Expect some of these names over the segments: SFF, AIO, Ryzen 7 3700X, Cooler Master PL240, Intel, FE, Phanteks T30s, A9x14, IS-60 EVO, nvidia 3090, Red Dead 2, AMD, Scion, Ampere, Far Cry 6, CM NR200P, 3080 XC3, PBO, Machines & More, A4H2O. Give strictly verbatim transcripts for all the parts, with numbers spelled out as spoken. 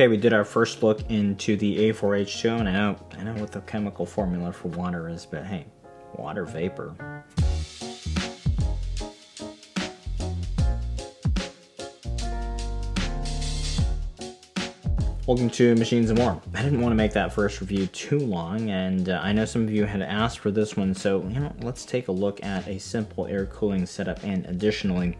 Okay, we did our first look into the A four H two O, and I know, I know what the chemical formula for water is, but hey, water vapor. Welcome to Machines and More. I didn't want to make that first review too long, and uh, I know some of you had asked for this one, so you know, let's take a look at a simple air cooling setup. And additionally,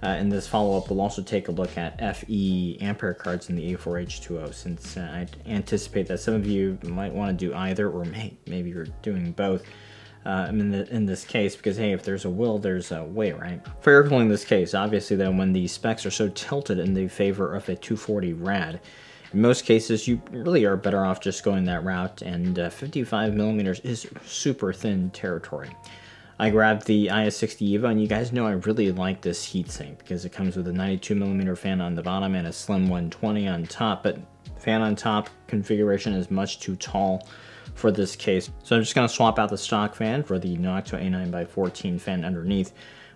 uh, in this follow-up, we'll also take a look at F E Ampere cards in the A four H two O, since uh, I anticipate that some of you might want to do either, or may, maybe you're doing both. Uh, in, the, in this case, because hey, if there's a will, there's a way, right? For air cooling in this case, obviously then when the specs are so tilted in the favor of a two forty rad, in most cases, you really are better off just going that route, and uh, fifty-five millimeters is super thin territory. I grabbed the I S sixty EVO, and you guys know I really like this heatsink because it comes with a ninety-two millimeter fan on the bottom and a slim one twenty on top, but fan on top configuration is much too tall for this case. So I'm just gonna swap out the stock fan for the Noctua A nine by fourteen fan underneath,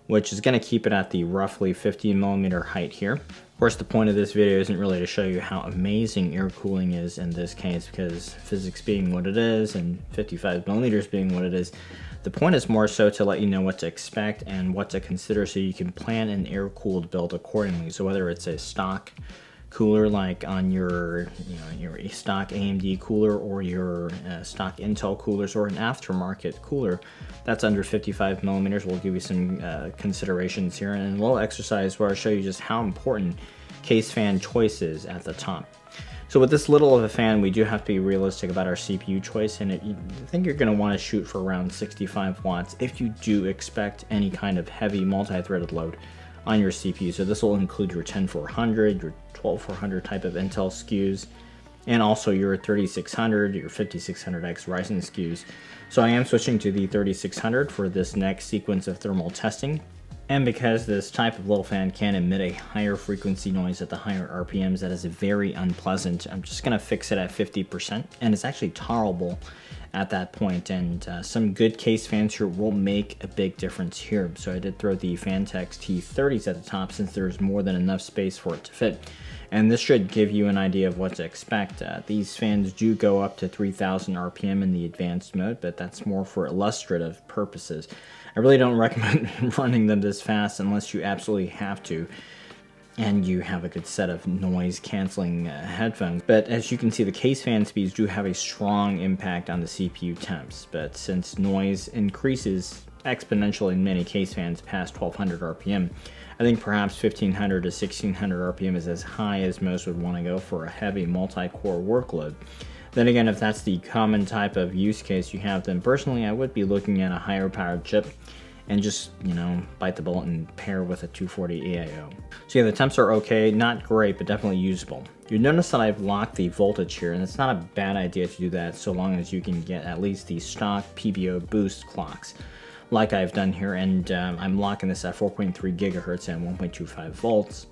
which is gonna keep it at the roughly fifty millimeter height here. Of course, the point of this video isn't really to show you how amazing air cooling is in this case, because physics being what it is and fifty-five millimeters being what it is, the point is more so to let you know what to expect and what to consider so you can plan an air-cooled build accordingly. So whether it's a stock cooler like on your, you know, your stock A M D cooler or your uh, stock Intel coolers or an aftermarket cooler that's under fifty-five millimeters. We'll give you some uh, considerations here and a little exercise where I'll show you just how important case fan choice is at the top. So with this little of a fan, we do have to be realistic about our C P U choice, and it, I think you're gonna wanna shoot for around sixty-five watts if you do expect any kind of heavy multi-threaded load on your C P U. So this will include your ten four hundred, your twelve four hundred type of Intel S K Us, and also your thirty-six hundred, your fifty-six hundred X Ryzen S K Us. So I am switching to the thirty-six hundred for this next sequence of thermal testing. And because this type of little fan can emit a higher frequency noise at the higher R P Ms, that is very unpleasant. I'm just gonna fix it at fifty percent, and it's actually tolerable at that point. And uh, some good case fans here will make a big difference here. So I did throw the Phanteks T thirties at the top since there's more than enough space for it to fit. And this should give you an idea of what to expect. Uh, these fans do go up to three thousand R P M in the advanced mode, but that's more for illustrative purposes. I really don't recommend running them this fast unless you absolutely have to and you have a good set of noise canceling uh, headphones. But as you can see, the case fan speeds do have a strong impact on the C P U temps, but since noise increases exponentially in many case fans past twelve hundred R P M, I think perhaps fifteen hundred to sixteen hundred R P M is as high as most would want to go for a heavy multi-core workload. Then again, if that's the common type of use case you have, then personally I would be looking at a higher powered chip and just, you know, bite the bullet and pair with a two forty A I O. So yeah, the temps are okay, not great, but definitely usable. You'll notice that I've locked the voltage here, and it's not a bad idea to do that so long as you can get at least the stock P B O boost clocks like I've done here, and um, I'm locking this at four point three gigahertz and one point two five volts.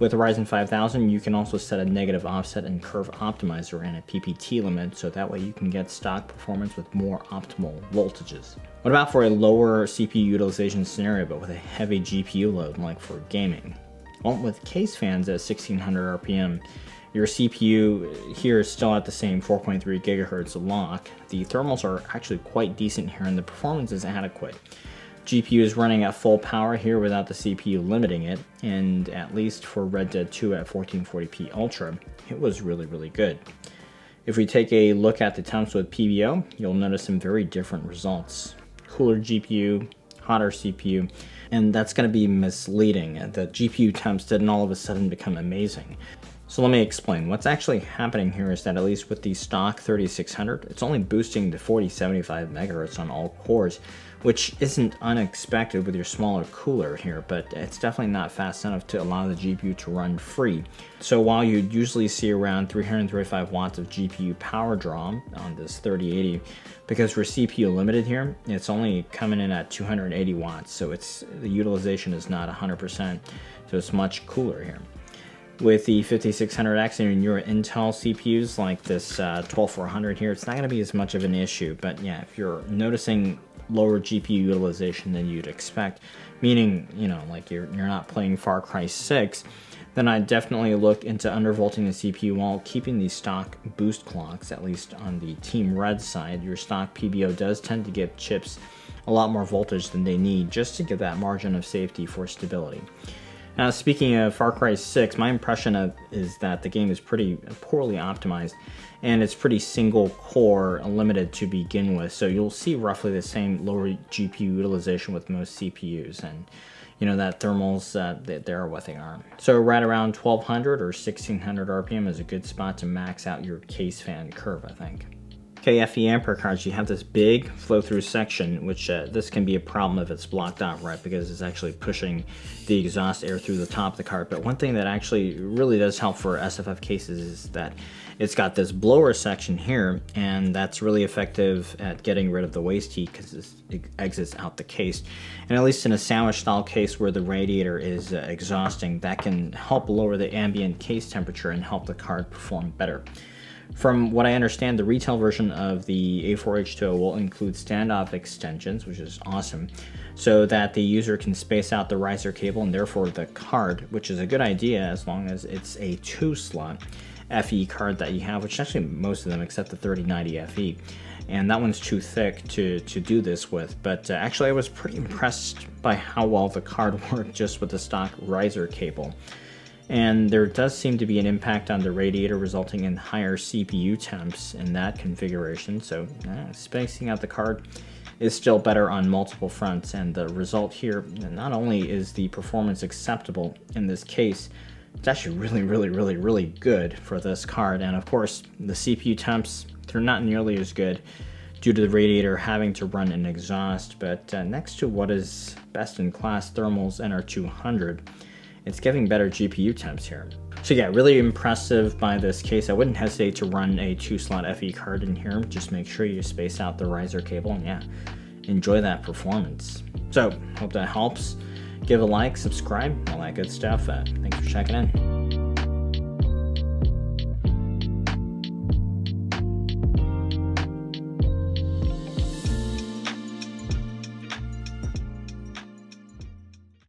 With the Ryzen five thousand, you can also set a negative offset and curve optimizer and a P P T limit, so that way you can get stock performance with more optimal voltages. What about for a lower C P U utilization scenario, but with a heavy G P U load, like for gaming? Well, with case fans at sixteen hundred R P M, your C P U here is still at the same four point three gigahertz lock. The thermals are actually quite decent here, and the performance is adequate. G P U is running at full power here without the C P U limiting it, and at least for Red Dead two at fourteen forty p Ultra, it was really, really good. If we take a look at the temps with P B O, you'll notice some very different results. Cooler G P U, hotter C P U, and that's gonna be misleading. The G P U temps didn't all of a sudden become amazing. So let me explain. What's actually happening here is that at least with the stock thirty-six hundred, it's only boosting to forty seventy-five megahertz on all cores, which isn't unexpected with your smaller cooler here, but it's definitely not fast enough to allow the G P U to run free. So while you'd usually see around three hundred thirty-five watts of G P U power draw on this thirty eighty, because we're C P U limited here, it's only coming in at two hundred eighty watts. So it's the utilization is not one hundred percent, so it's much cooler here. With the fifty-six hundred X and your Intel C P Us like this uh, twelve four hundred here, it's not going to be as much of an issue. But yeah, if you're noticing lower G P U utilization than you'd expect, meaning, you know, like you're, you're not playing Far Cry six, then I definitely look into undervolting the C P U while keeping the stock boost clocks, at least on the Team Red side. Your stock P B O does tend to give chips a lot more voltage than they need just to give that margin of safety for stability. Now, speaking of Far Cry six, my impression of, is that the game is pretty poorly optimized and it's pretty single core limited to begin with. So you'll see roughly the same lower G P U utilization with most C P Us, and you know that thermals, uh, they're what they are. So right around twelve hundred or sixteen hundred R P M is a good spot to max out your case fan curve, I think. Okay, F E Ampere cards, you have this big flow through section, which uh, this can be a problem if it's blocked out, right? Because it's actually pushing the exhaust air through the top of the card. But one thing that actually really does help for S F F cases is that it's got this blower section here, and that's really effective at getting rid of the waste heat because it exits out the case. And at least in a sandwich style case where the radiator is uh, exhausting, that can help lower the ambient case temperature and help the card perform better. From what I understand, the retail version of the A four H two O will include standoff extensions, which is awesome, so that the user can space out the riser cable and therefore the card, which is a good idea as long as it's a two slot F E card that you have, which actually most of them except the thirty ninety F E. And that one's too thick to, to do this with, but uh, actually I was pretty impressed by how well the card worked just with the stock riser cable. And there does seem to be an impact on the radiator, resulting in higher C P U temps in that configuration. So eh, spacing out the card is still better on multiple fronts. And the result here, not only is the performance acceptable in this case, it's actually really, really, really, really good for this card. And of course, the C P U temps, they're not nearly as good due to the radiator having to run an exhaust. But uh, next to what is best in class thermals N R two hundred, it's giving better G P U temps here. So yeah, really impressive by this case. I wouldn't hesitate to run a two slot F E card in here. Just make sure you space out the riser cable, and yeah, enjoy that performance. So hope that helps. Give a like, subscribe, all that good stuff. Uh, thanks for checking in.